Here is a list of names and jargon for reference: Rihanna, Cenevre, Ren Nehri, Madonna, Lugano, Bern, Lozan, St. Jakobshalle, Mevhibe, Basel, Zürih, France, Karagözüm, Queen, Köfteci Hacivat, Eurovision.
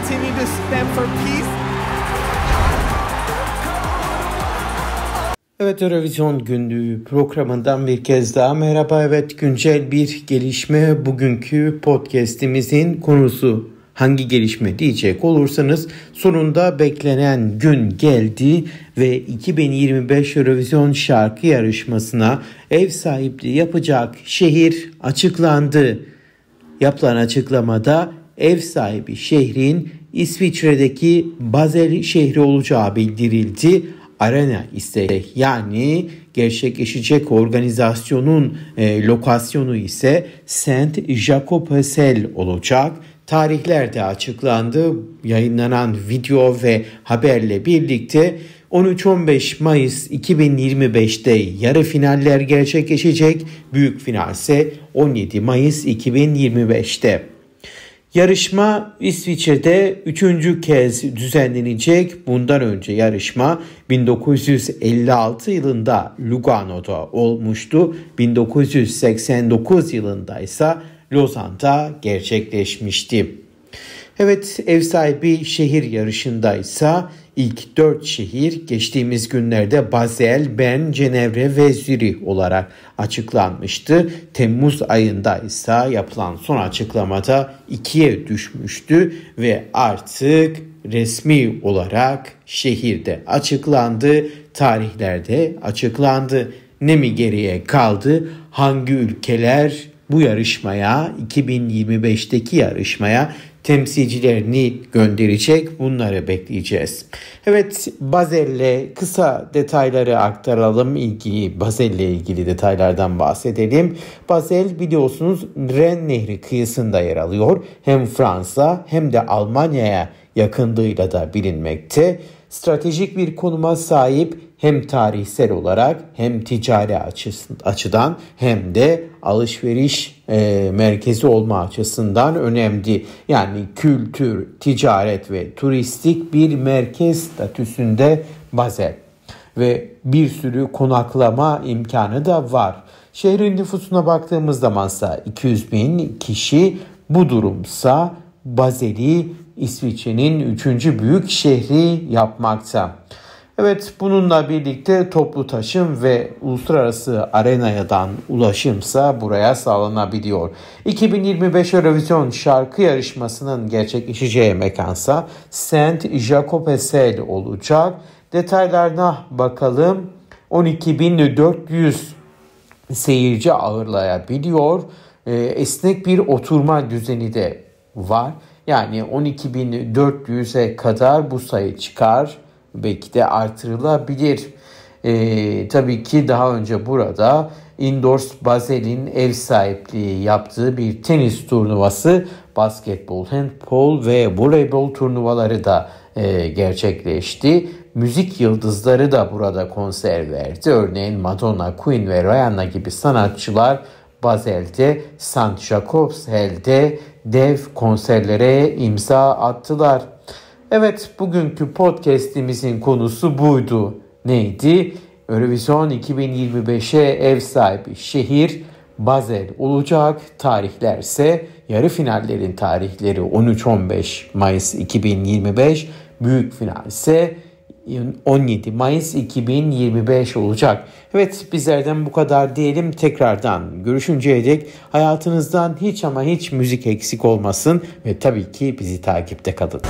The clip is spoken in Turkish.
continue to stand for peace. Evet, Eurovision günlüğü programından bir kez daha merhaba. Evet, güncel bir gelişme bugünkü podcast'imizin konusu. Hangi gelişme diyecek olursanız, sonunda beklenen gün geldi ve 2025 Eurovision şarkı yarışmasına ev sahipliği yapacak şehir açıklandı. Yapılan açıklamada ev sahibi şehrin İsviçre'deki Basel şehri olacağı bildirildi. Arena ise, yani gerçekleşecek organizasyonun lokasyonu ise St. Jakobshalle olacak. Tarihler de açıklandı. Yayınlanan video ve haberle birlikte 13-15 Mayıs 2025'te yarı finaller gerçekleşecek. Büyük final ise 17 Mayıs 2025'te. Yarışma İsviçre'de 3. kez düzenlenecek. Bundan önce yarışma 1956 yılında Lugano'da olmuştu. 1989 yılında ise Lozan'da gerçekleşmişti. Evet, ev sahibi şehir yarışında ise ilk 4 şehir geçtiğimiz günlerde Basel, Bern, Cenevre ve Zürih olarak açıklanmıştı. Temmuz ayında ise yapılan son açıklamada 2'ye düşmüştü ve artık resmi olarak şehirde açıklandı, tarihlerde açıklandı. Ne mi geriye kaldı? Hangi ülkeler bu yarışmaya, 2025'teki yarışmaya temsilcilerini gönderecek? Bunları bekleyeceğiz. Evet, Basel'le kısa detayları aktaralım. Basel'le ilgili detaylardan bahsedelim. Basel, biliyorsunuz, Ren Nehri kıyısında yer alıyor. Hem Fransa hem de Almanya'ya yakınlığıyla da bilinmekte. Stratejik bir konuma sahip, hem tarihsel olarak hem ticari açıdan hem de alışveriş merkezi olma açısından önemli. Yani kültür, ticaret ve turistik bir merkez statüsünde Basel ve bir sürü konaklama imkanı da var. Şehrin nüfusuna baktığımız zamansa 200.000 kişi, bu durumsa Basel'i İsviçre'nin 3. büyük şehri yapmakta. Evet, bununla birlikte toplu taşım ve uluslararası arenadan ulaşımsa buraya sağlanabiliyor. 2025 Eurovision şarkı yarışmasının gerçekleşeceği mekansa St. Jakobshalle olacak. Detaylarına bakalım. 12.400 seyirci ağırlayabiliyor. Esnek bir oturma düzeni de var. Yani 12.400'e kadar bu sayı çıkar. Belki de artırılabilir. Tabii ki daha önce burada Indoors Basel'in ev sahipliği yaptığı bir tenis turnuvası, basketbol, handbol ve voleybol turnuvaları da gerçekleşti. Müzik yıldızları da burada konser verdi. Örneğin Madonna, Queen ve Rihanna gibi sanatçılar Basel'de, St. Jakobshalle'de dev konserlere imza attılar. Evet, bugünkü podcast'imizin konusu buydu. Neydi? Eurovision 2025'e ev sahibi şehir Basel olacak. Tarihlerse yarı finallerin tarihleri 13-15 Mayıs 2025. Büyük final ise 17 Mayıs 2025 olacak. Evet, bizlerden bu kadar diyelim. Tekrardan görüşünceye dek hayatınızdan hiç ama hiç müzik eksik olmasın ve tabii ki bizi takipte kalın.